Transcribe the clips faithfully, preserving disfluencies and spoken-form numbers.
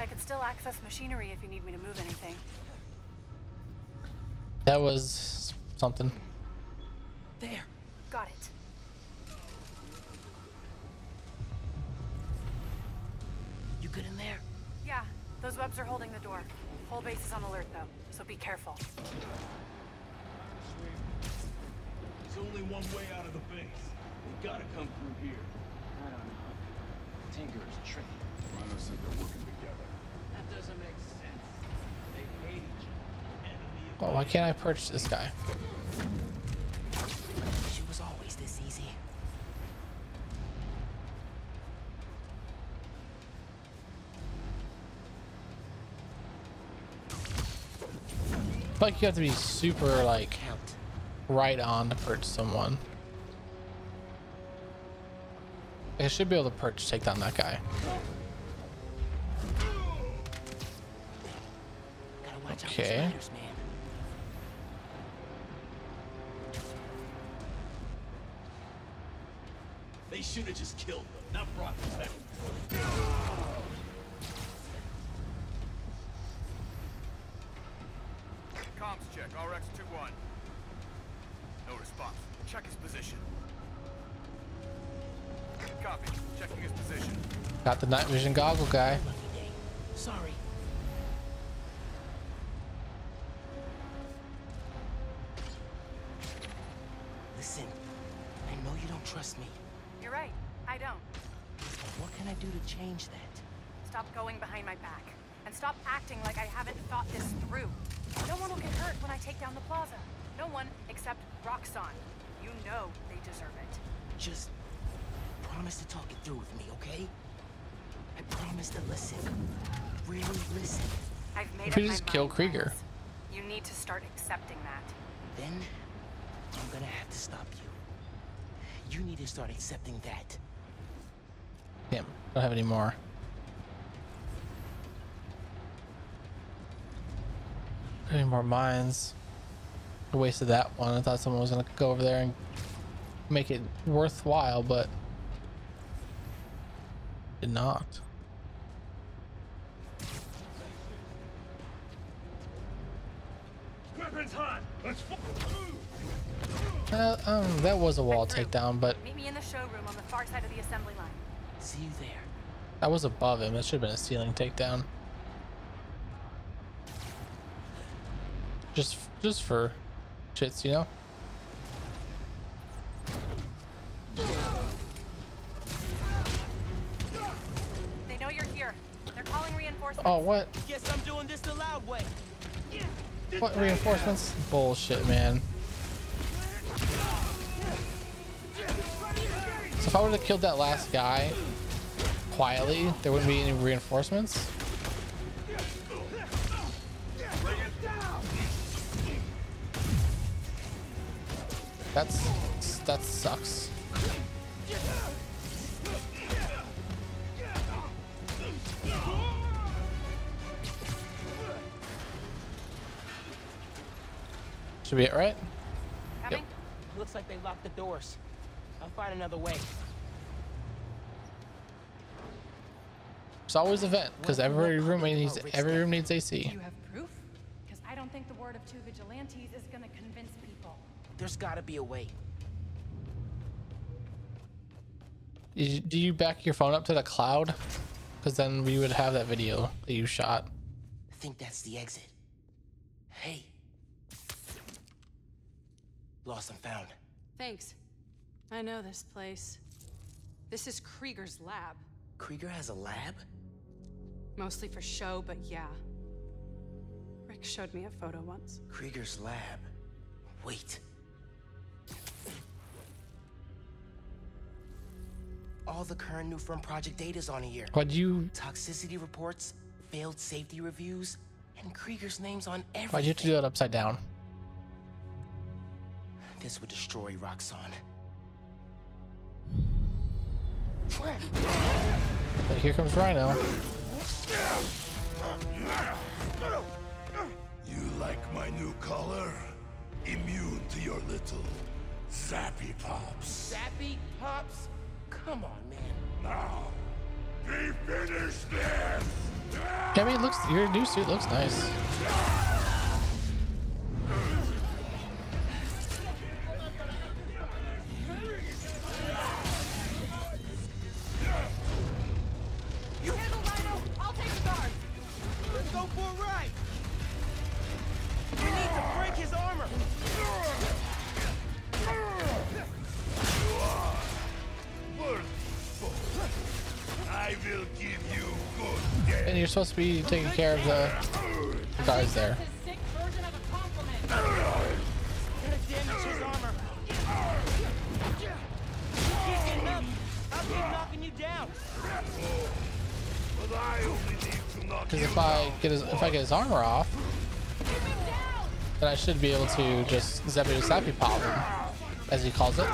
I could still access machinery if you need me to move anything. That was something. There. Got it. You good in there? Yeah, those webs are holding the door. Whole base is on alert though, so be careful. There's only one way out of the base. We gotta come through here. I don't know. Tinker is tricky. Rhino said they're working together. That doesn't make sense. They hate each other. Enemy. Well, why can't I purchase this guy? She was always this easy. Like you have to be super like right on to purge someone. I should be able to purge take down that guy. Okay. They should have just killed them, not brought them back. Comms check, R X two one. No response. Check his position. Copy. Checking his position. Got the night vision goggle guy. Sorry. Listen, I know you don't trust me. You're right. I don't. What can I do to change that? Stop going behind my back. And stop acting like I haven't thought this through. No one will get hurt when I take down the plaza. No one except Roxxon. You know they deserve it. Just promise to talk it through with me, okay? I promise to listen. Really listen. I've made up my mind. Just kill Krieger. You need to start accepting that. Then I'm gonna have to stop you. You need to start accepting that. Damn, I don't have any more. Any more mines? I wasted that one. I thought someone was gonna go over there and make it worthwhile, but did not. Weapons hot. Let's uh, um, that was a wall takedown, but meet me in the showroom on the far side of the assembly line. See you there. I was above him. That should have been a ceiling takedown. Just, just for shits, you know? They know you're here. They're calling reinforcements. Oh, what? Guess I'm doing this the loud way. What reinforcements? Bullshit, man. So if I would have killed that last guy quietly, there wouldn't be any reinforcements. That's that sucks. Should be it, right? Yep. Looks like they locked the doors. I'll find another way. It's always a vent because every room needs every room needs A C. You have proof? Because I don't think the word of two vigilantes is going to convince people. There's got to be a way. Do you back your phone up to the cloud? Because then we would have that video that you shot. I think that's the exit. Hey. Lost and found. Thanks. I know this place. This is Krieger's lab. Krieger has a lab? Mostly for show, but yeah. Rick showed me a photo once. Krieger's lab. Wait. All the current New Firm project data's on here. What you? Toxicity reports, failed safety reviews, and Krieger's name's on everything. Why'd you have to do that upside down? This would destroy Roxxon. But here comes Rhino. You like my new color? Immune to your little zappy pops. Zappy pops? Come on, man. Now, be finished this! I mean, it looks, your new suit looks nice. Supposed to be taking care of the guys there. Because if I get his, if I get his armor off, then I should be able to just zappy zappy pop him, as he calls it.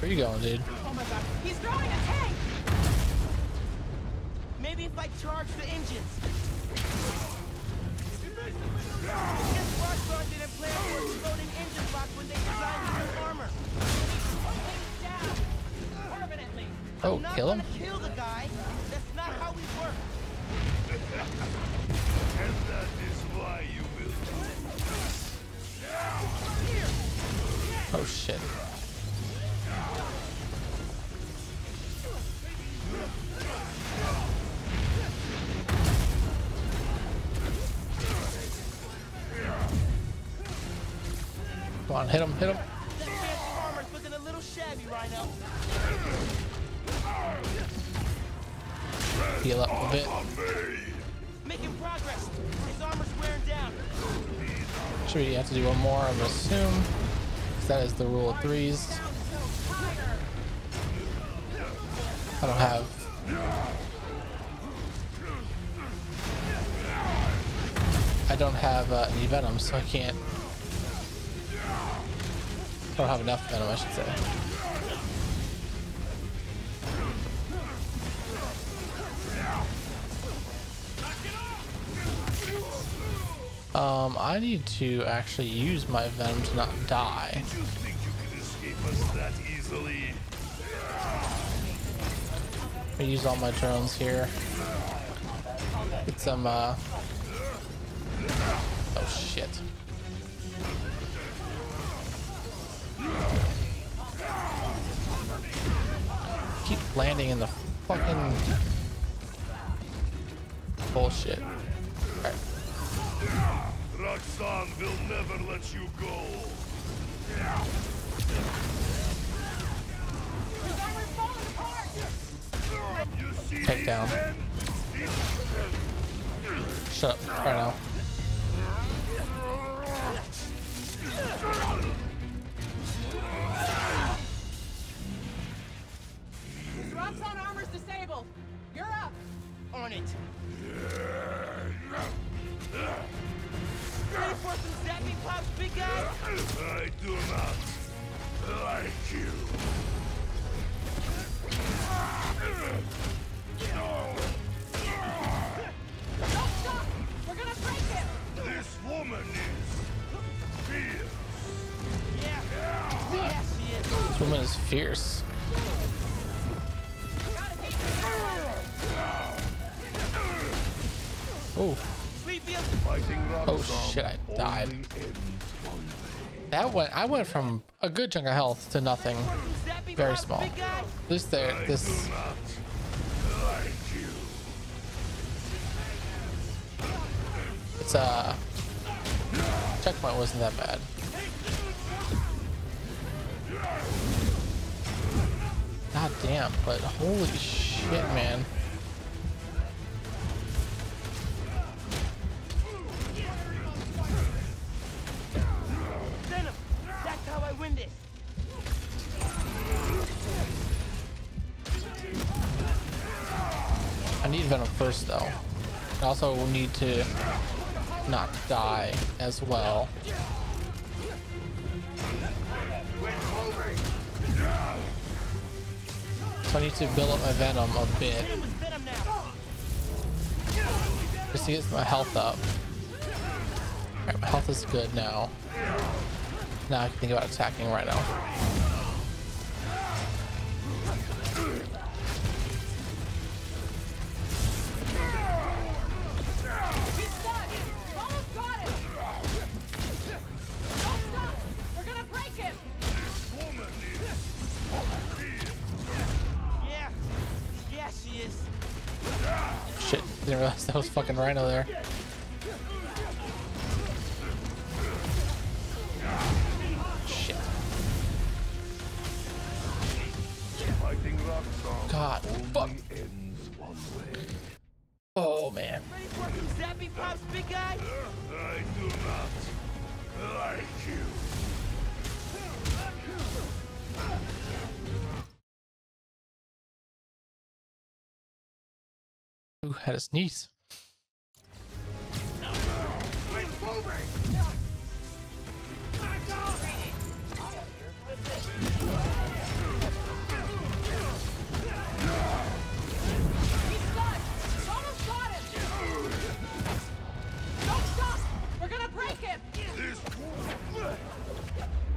Where you going, dude? Oh my god, he's throwing a tank! Maybe if I charge the engines. Because Roxxon didn't plan for exploding engine block when they designed the new armor. Down permanently. Oh, kill him? Kill the guy. That's not how we work. And that is why you built it. Oh shit. Come on, hit him, hit him. That fancy armor's looking a little shabby, Rhino. Heal up a bit. Making progress. His armor's wearing down. Should we have to do one more, I'm gonna assume. Because that is the rule of threes. I don't have. I don't have uh, any venom, so I can't. I don't have enough venom, I should say. Um, I need to actually use my venom to not die. Did you think you could escape us that easily? I use all my drones here. Get some, uh. Oh shit. Keep landing in the fucking bullshit. Alright. Roxxon will never let you go. Take down. Shut up right now. Roxxon armor's disabled. You're up. On it. Ready for some zappy pops, big guy? I do not like you. No. Don't stop! We're gonna break him! This woman is fierce. Yeah. Yeah. Yeah, she is. This woman is fierce. Oh. Oh shit, I died. That went, I went from a good chunk of health to nothing. Very small. At least there, this. It's uh, checkpoint wasn't that bad. God damn, but holy shit, man. That's how I win this. I need venom first though. I also will need to not die as well. So I need to build up my venom a bit. Just to get my health up. Alright, my health is good now. Now I can think about attacking right now. Shit, didn't realize that was fucking Rhino there. Shit. God, fuck. Oh man. I do not like you. Ooh, had a sneeze.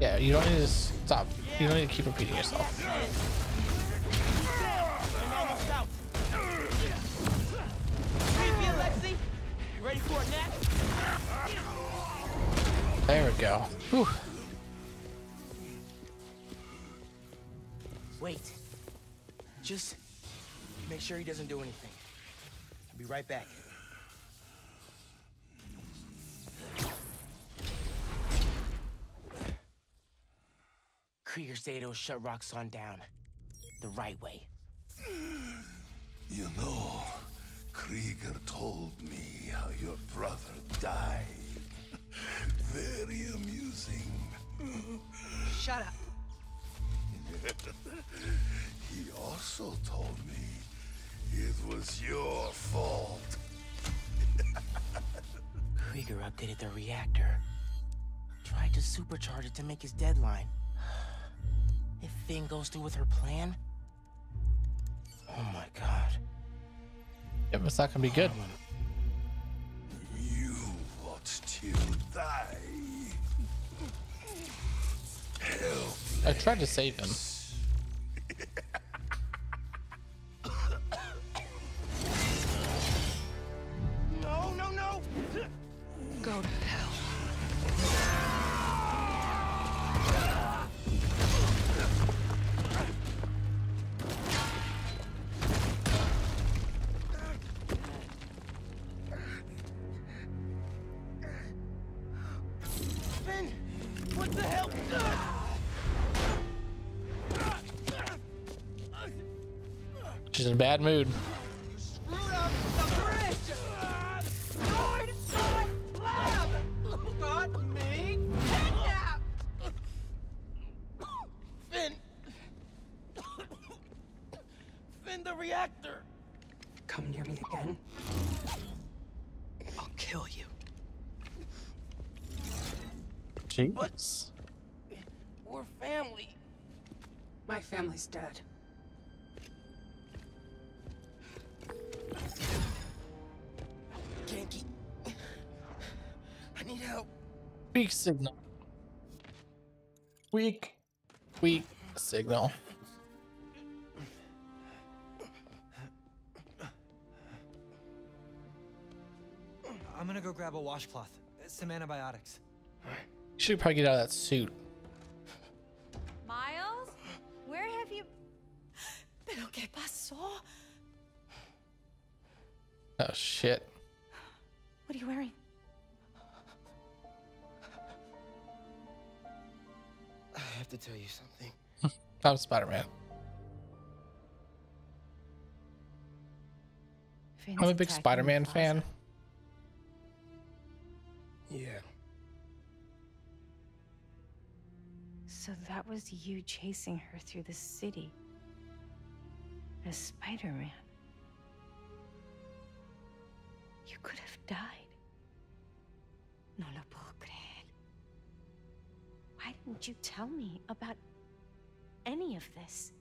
Yeah, you don't need to stop. You don't need to keep repeating yourself. There we go. Whew. Wait. Just make sure he doesn't do anything. I'll be right back. Krieger's data shut Roxxon down the right way. You know, Krieger told me how your brother died. Very amusing. Shut up. He also told me it was your fault. Krieger updated the reactor. Tried to supercharge it to make his deadline. If Phin goes through with her plan... Oh my god. Yeah, but it's not gonna be good. You watched you die. Helpless. I tried to save him. No, no, no. Go to hell. She's in a bad mood. Phin, Phin, the reactor. Come near me again. I'll kill you. Jeez. But we're family. My family's dead. Weak signal. Weak, weak signal. I'm gonna go grab a washcloth, some antibiotics. You should probably get out of that suit. Miles, where have you? Pero que pasó? Oh shit. What are you wearing? I have to tell you something. I'm Spider-Man. I'm a big Spider-Man fan. Yeah. So that was you chasing her through the city as Spider-Man. You could have died. No lo puedo creer. Why didn't you tell me about any of this?